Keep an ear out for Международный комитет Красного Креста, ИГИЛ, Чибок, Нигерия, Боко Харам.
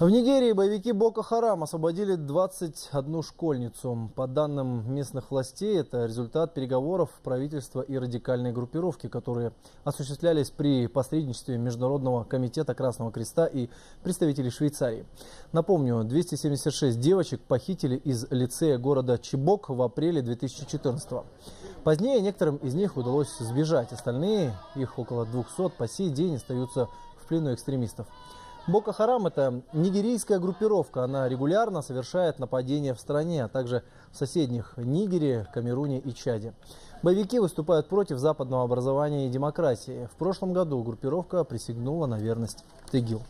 В Нигерии боевики Боко Харам освободили 21 школьницу. По данным местных властей, это результат переговоров правительства и радикальной группировки, которые осуществлялись при посредничестве Международного комитета Красного Креста и представителей Швейцарии. Напомню, 276 девочек похитили из лицея города Чибок в апреле 2014-го. Позднее некоторым из них удалось сбежать. Остальные, их около 200, по сей день остаются в плену экстремистов. Боко Харам – это нигерийская группировка. Она регулярно совершает нападения в стране, а также в соседних Нигерии, Камеруне и Чаде. Боевики выступают против западного образования и демократии. В прошлом году группировка присягнула на верность ИГИЛ.